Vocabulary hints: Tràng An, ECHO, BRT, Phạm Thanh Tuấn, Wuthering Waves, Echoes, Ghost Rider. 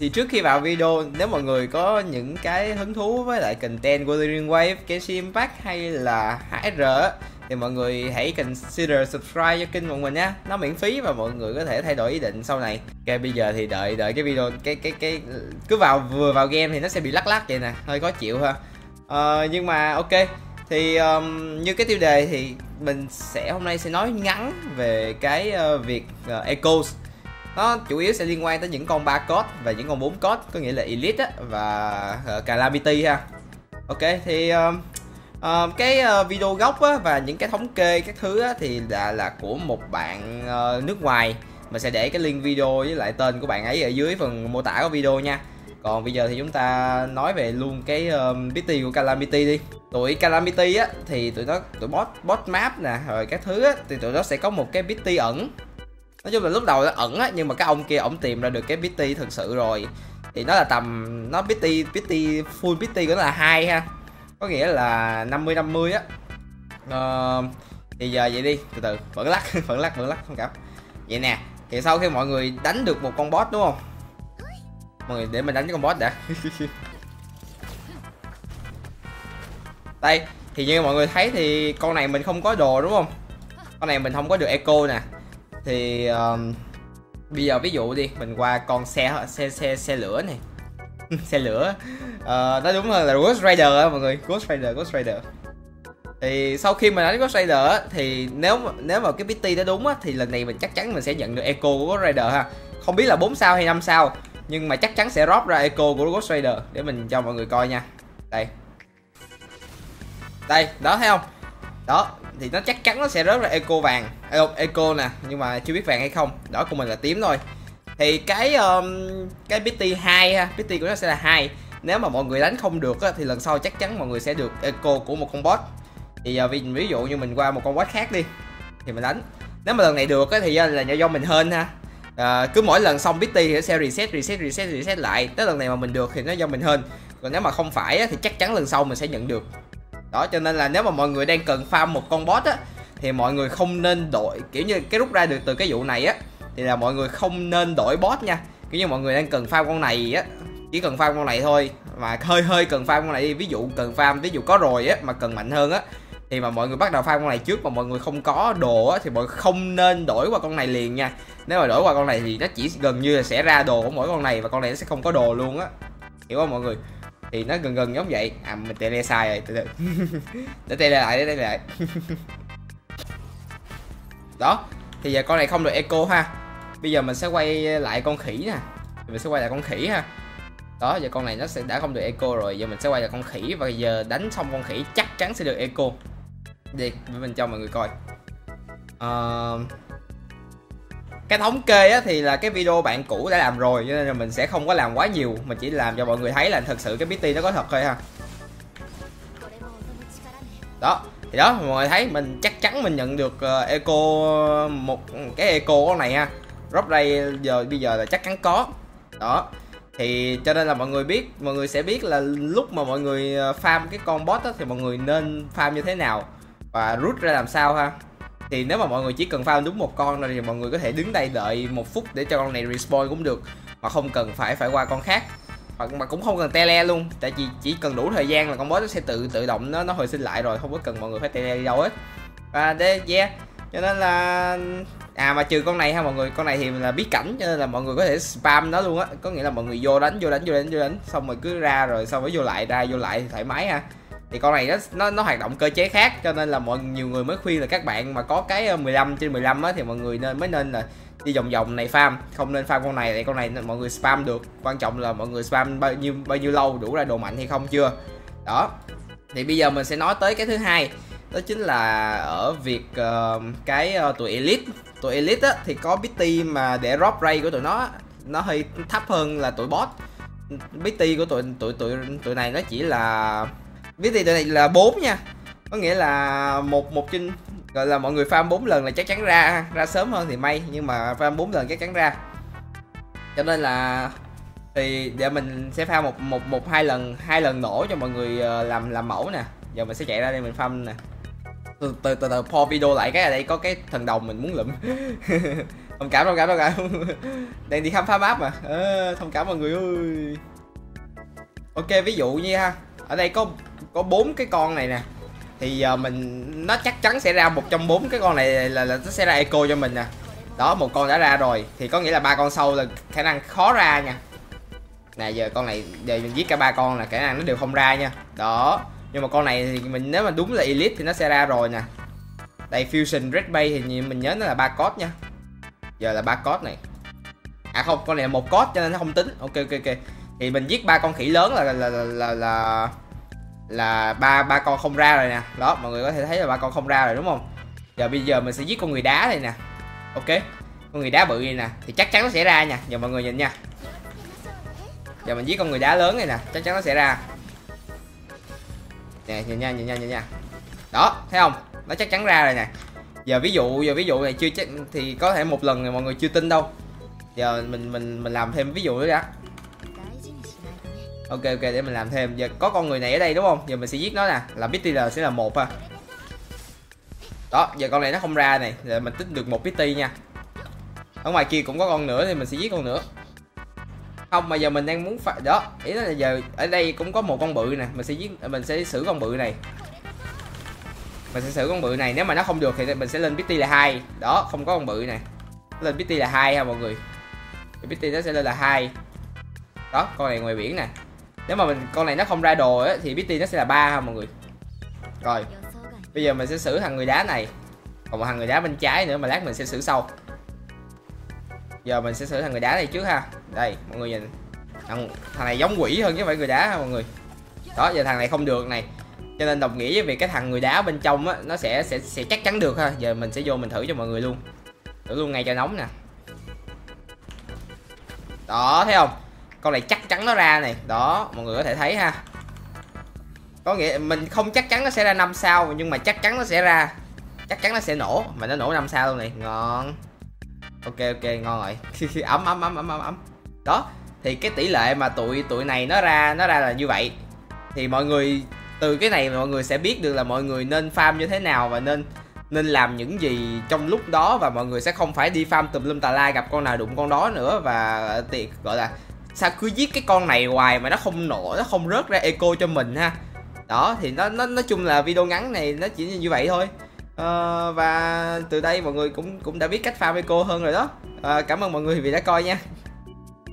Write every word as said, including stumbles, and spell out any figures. Thì trước khi vào video, nếu mọi người có những cái hứng thú với lại content của Wuthering Waves, Ghost Impact hay là H and R thì mọi người hãy consider subscribe cho kênh của mình nhé. Nó miễn phí và mọi người có thể thay đổi ý định sau này. Ok, bây giờ thì đợi đợi cái video cái cái cái cứ vào vừa vào game thì nó sẽ bị lắc lắc vậy nè, hơi khó chịu ha. Ờ, nhưng mà ok. Thì um, như cái tiêu đề thì mình sẽ hôm nay sẽ nói ngắn về cái uh, việc uh, Echoes. Nó chủ yếu sẽ liên quan tới những con ba code và những con bốn code, có nghĩa là Elite á, và uh, Calamity ha. Ok, thì um, uh, cái uh, video gốc á, và những cái thống kê các thứ á, thì là, là của một bạn uh, nước ngoài. Mình sẽ để cái link video với lại tên của bạn ấy ở dưới phần mô tả của video nha. Còn bây giờ thì chúng ta nói về luôn cái um, pity của Calamity đi. Tụi Calamity á, thì tụi nó, tụi boss, boss map nè, rồi các thứ á, thì tụi nó sẽ có một cái pity ẩn. Nói chung là lúc đầu nó ẩn á, nhưng mà cái ông kia ổng tìm ra được cái pity thực sự rồi. Thì nó là tầm, nó pity, pity, full pity của nó là hai ha. Có nghĩa là năm mươi năm mươi á. Ờ, thì giờ vậy đi, từ từ, vẫn lắc, vẫn lắc, vẫn lắc, không cảm. Vậy nè, thì sau khi mọi người đánh được một con boss đúng không? Mọi người để mình đánh cái con boss đã. Đây, thì như mọi người thấy thì con này mình không có đồ đúng không? Con này mình không có được eco nè. Thì um, bây giờ ví dụ đi, mình qua con xe xe xe xe lửa này. Xe lửa. Uh, nó đúng hơn là Ghost Rider á mọi người, Ghost Rider, Ghost Rider. Thì sau khi mình đánh Ghost Rider á, thì nếu nếu mà cái pity đó đúng á, thì lần này mình chắc chắn mình sẽ nhận được eco của Ghost Rider ha. Không biết là bốn sao hay năm sao, nhưng mà chắc chắn sẽ drop ra eco của Ghost Rider để mình cho mọi người coi nha. Đây. Đây, đó thấy không? Đó, thì nó chắc chắn nó sẽ rớt ra eco vàng, eco nè, nhưng mà chưa biết vàng hay không. Đó, của mình là tím thôi. Thì cái um, cái pity hai ha, pity của nó sẽ là hai. Nếu mà mọi người đánh không được á, thì lần sau chắc chắn mọi người sẽ được eco của một con boss. Thì giờ vì ví dụ như mình qua một con boss khác đi, thì mình đánh. Nếu mà lần này được á, thì là do mình hên ha. À, cứ mỗi lần xong pity thì nó sẽ reset, reset, reset, reset lại. Tới lần này mà mình được thì nó do mình hên. Còn nếu mà không phải á, thì chắc chắn lần sau mình sẽ nhận được. Đó, cho nên là nếu mà mọi người đang cần farm một con boss á, thì mọi người không nên đổi, kiểu như cái rút ra được từ cái vụ này á, thì là mọi người không nên đổi boss nha. Kiểu như mọi người đang cần farm con này á, chỉ cần farm con này thôi, mà hơi hơi cần farm con này đi. Ví dụ cần farm, ví dụ có rồi á, mà cần mạnh hơn á, thì mà mọi người bắt đầu farm con này trước mà mọi người không có đồ á, thì mọi người không nên đổi qua con này liền nha. Nếu mà đổi qua con này thì nó chỉ gần như là sẽ ra đồ của mỗi con này, và con này nó sẽ không có đồ luôn á. Hiểu không mọi người? Thì nó gần gần giống vậy. À mình tele sai rồi, từ từ. Để tele lại, để tele lại. Đó, thì giờ con này không được eco ha. Bây giờ mình sẽ quay lại con khỉ nè. Mình sẽ quay lại con khỉ ha. Đó, giờ con này nó sẽ đã không được eco rồi, giờ mình sẽ quay lại con khỉ, và giờ đánh xong con khỉ chắc chắn sẽ được eco. Đi, mình cho mọi người coi. Ờ... Uh... cái thống kê á, thì là cái video bạn cũ đã làm rồi, cho nên là mình sẽ không có làm quá nhiều, mình chỉ làm cho mọi người thấy là thật sự cái pity nó có thật thôi ha. Đó, thì đó mọi người thấy mình chắc chắn mình nhận được uh, eco, một cái eco con này ha. Drop đây giờ bây giờ là chắc chắn có. Đó. Thì cho nên là mọi người biết, mọi người sẽ biết là lúc mà mọi người farm cái con boss á, thì mọi người nên farm như thế nào và rút ra làm sao ha. Thì nếu mà mọi người chỉ cần farm đúng một con rồi thì mọi người có thể đứng đây đợi một phút để cho con này respawn cũng được, mà không cần phải phải qua con khác, hoặc mà cũng không cần tele luôn, tại vì chỉ cần đủ thời gian là con boss nó sẽ tự tự động nó nó hồi sinh lại rồi, không có cần mọi người phải tele đi đâu hết. Và để yeah, cho nên là à mà trừ con này ha mọi người, con này thì là bí cảnh cho nên là mọi người có thể spam nó luôn á, có nghĩa là mọi người vô đánh vô đánh vô đánh vô đánh xong rồi cứ ra rồi xong rồi vô lại ra vô lại thì thoải mái ha. Thì con này nó, nó nó hoạt động cơ chế khác, cho nên là mọi nhiều người mới khuyên là các bạn mà có cái mười lăm trên mười lăm á, thì mọi người nên mới nên là đi vòng vòng này farm, không nên farm con này, tại con này mọi người spam được. Quan trọng là mọi người spam bao nhiêu bao nhiêu lâu, đủ ra đồ mạnh hay không chưa. Đó. Thì bây giờ mình sẽ nói tới cái thứ hai, đó chính là ở việc uh, cái uh, tụi Elite, tụi Elite á thì có pity mà để drop rate của tụi nó nó hơi thấp hơn là tụi boss. Pity của tụi tụi tụi tụi này nó chỉ là pity tụi này là bốn nha. Có nghĩa là một một trên gọi là mọi người farm bốn lần là chắc chắn ra, ra sớm hơn thì may, nhưng mà farm bốn lần chắc chắn ra. Cho nên là thì giờ mình sẽ farm một một một hai lần, hai lần nổ cho mọi người làm làm mẫu nè. Giờ mình sẽ chạy ra đây mình farm nè. Từ từ từ, từ pause video lại, cái ở đây có cái thần đồng mình muốn lụm. Thông cảm, thông cảm, thông cảm. Đang đi khám phá map mà. À, thông cảm mọi người ơi. Ok, ví dụ như ha, ở đây có có bốn cái con này nè, thì giờ mình nó chắc chắn sẽ ra một trong bốn cái con này là, là nó sẽ ra eco cho mình nè. Đó, một con đã ra rồi thì có nghĩa là ba con sau là khả năng khó ra nha. Nè giờ con này giờ mình giết cả ba con là khả năng nó đều không ra nha. Đó, nhưng mà con này thì mình nếu mà đúng là elite thì nó sẽ ra rồi nè. Đây Fusion Red Bay thì mình nhớ nó là ba code nha. Giờ là ba code này. À không, con này là một code cho nên nó không tính. Ok ok ok. Thì mình giết ba con khỉ lớn là là là là là ba ba con không ra rồi nè. Đó, mọi người có thể thấy là ba con không ra rồi đúng không? Giờ bây giờ mình sẽ giết con người đá này nè. Ok. Con người đá bự này nè thì chắc chắn nó sẽ ra nha. Giờ mọi người nhìn nha. Giờ mình giết con người đá lớn này nè, chắc chắn nó sẽ ra. Nè, nhìn nha, nhìn nha, nhìn nha. Đó, thấy không? Nó chắc chắn ra rồi nè. Giờ ví dụ giờ ví dụ này chưa chắc thì có thể một lần này mọi người chưa tin đâu. Giờ mình mình mình làm thêm ví dụ nữa đã. Ok ok, để mình làm thêm. Giờ có con người này ở đây đúng không? Giờ mình sẽ giết nó nè, là pity sẽ là một ha. Đó, giờ con này nó không ra này, giờ mình tính được một pity nha. Ở ngoài kia cũng có con nữa thì mình sẽ giết con nữa. Không, mà giờ mình đang muốn phải đó, ý là giờ ở đây cũng có một con bự nè, mình sẽ giết mình sẽ xử con bự này. Mình sẽ xử con bự này, nếu mà nó không được thì mình sẽ lên pity là hai. Đó, không có con bự này. Lên pity là hai ha mọi người. Pity nó sẽ lên là hai. Đó, con này ngoài biển nè. Nếu mà mình con này nó không ra đồ á thì pity nó sẽ là ba ha mọi người. Rồi. Bây giờ mình sẽ xử thằng người đá này. Còn một thằng người đá bên trái nữa mà lát mình sẽ xử sau. Giờ mình sẽ xử thằng người đá này trước ha. Đây, mọi người nhìn. Thằng, thằng này giống quỷ hơn chứ phải người đá ha mọi người. Đó, giờ thằng này không được này. Cho nên đồng nghĩa với việc cái thằng người đá bên trong á nó sẽ sẽ sẽ chắc chắn được ha. Giờ mình sẽ vô mình thử cho mọi người luôn. Thử luôn ngay cho nóng nè. Đó, thấy không? Con này chắc chắn nó ra này. Đó, mọi người có thể thấy ha. Có nghĩa mình không chắc chắn nó sẽ ra năm sao, nhưng mà chắc chắn nó sẽ ra. Chắc chắn nó sẽ nổ, mà nó nổ năm sao luôn này. Ngon. Ok ok, ngon rồi. ấm ấm ấm ấm ấm ấm. Đó, thì cái tỷ lệ mà tụi tụi này nó ra nó ra là như vậy. Thì mọi người từ cái này mọi người sẽ biết được là mọi người nên farm như thế nào và nên nên làm những gì trong lúc đó, và mọi người sẽ không phải đi farm tùm lum tà la, gặp con nào đụng con đó nữa, và tiệt gọi là sao cứ giết cái con này hoài mà nó không nổ, nó không rớt ra eco cho mình ha. Đó thì nó nó nói chung là video ngắn này nó chỉ như vậy thôi. À, và từ đây mọi người cũng cũng đã biết cách farm eco hơn rồi đó. À, cảm ơn mọi người vì đã coi nha.